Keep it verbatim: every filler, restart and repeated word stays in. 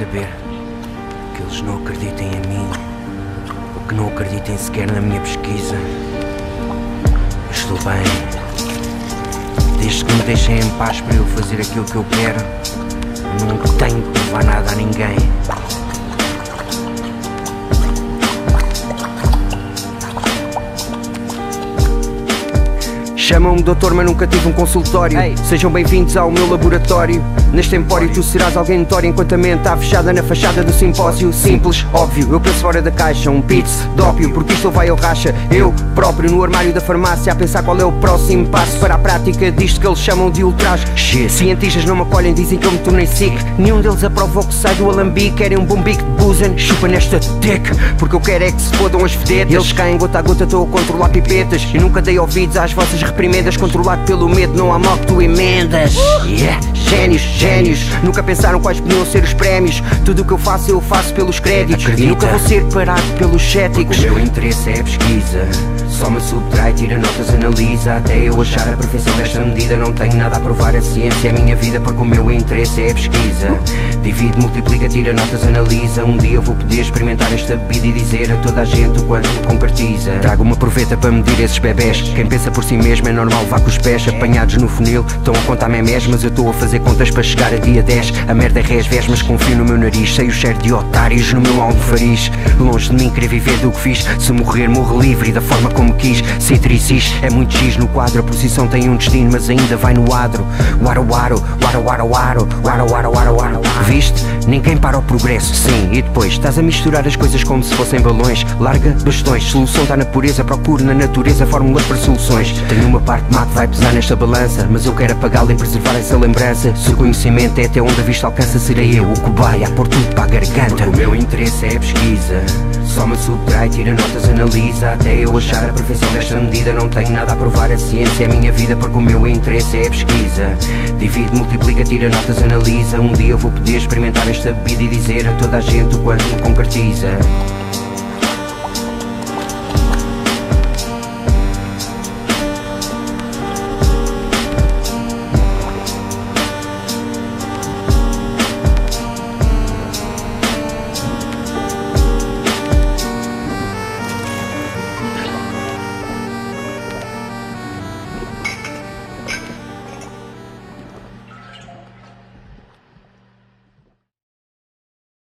saber que eles não acreditem em mim, ou que não acreditem sequer na minha pesquisa. Eu estou bem, desde que me deixem em paz para eu fazer aquilo que eu quero. Eu não tenho que provar nada a ninguém. Chamam-me doutor, mas nunca tive um consultório. Ei. Sejam bem-vindos ao meu laboratório. Neste empório tu serás alguém notório, enquanto a mente está fechada na fachada do simpósio. Simples, óbvio, eu penso fora da caixa. Um pits dópio, porque isto vai ao racha. Eu próprio no armário da farmácia a pensar qual é o próximo passo para a prática disto que eles chamam de ultraje. Cientistas não me acolhem, dizem que eu me tornei sick. Nenhum deles aprova o que sai do alambique. Querem um bom bico de buzen, chupa nesta dick, porque eu quero é que se fodam as vedetas. Eles caem gota a gota, estou a controlar pipetas. E nunca dei ouvidos às vossas representantes. Emendas, controlado pelo medo, não há mal que tu emendas. Yeah. Génios, génios, nunca pensaram quais podiam ser os prémios. Tudo o que eu faço, eu faço pelos créditos. Acredita, e nunca vou ser parado pelos céticos. O meu interesse é a pesquisa. Só me subtrai, tira notas, analisa. Até eu achar a perfeição desta medida, não tenho nada a provar. A ciência é a minha vida, porque o meu interesse é a pesquisa. Divide, multiplica, tira notas, analisa. Um dia eu vou poder experimentar esta bebida e dizer a toda a gente o quanto me concretiza. Trago uma proveta para medir esses bebés. Quem pensa por si mesmo é normal, vá com os pés apanhados no funil. Estão a contar memes, mas eu estou a fazer contas para chegar a dia dez. A merda é rés, vés, mas confio no meu nariz. Sei o cheiro de otários no meu almofariz. Longe de mim querer viver do que fiz. Se morrer, morro livre e da forma como quis. Ser tricis é muito giz no quadro. A posição tem um destino, mas ainda vai no adro. Waro waro, waro waro waro, waro waro waro waro. Viste? Ninguém para o progresso. Sim, e depois? Estás a misturar as coisas como se fossem balões. Larga bastões, solução está na pureza. Procuro na natureza fórmulas para soluções. Tenho uma parte má que vai pesar nesta balança, mas eu quero apagá-la e preservar essa lembrança. Se o conhecimento é até onde a vista alcança, serei eu o cobaia a pôr tudo para a garganta. Porque o meu interesse é a pesquisa. Só me subtrai, tira notas, analisa. Até eu achar a perfeição desta medida, não tenho nada a provar. A ciência é a minha vida, porque o meu interesse é a pesquisa. Divide, multiplica, tira notas, analisa. Um dia eu vou poder experimentar esta bebida e dizer a toda a gente o quanto me concretiza.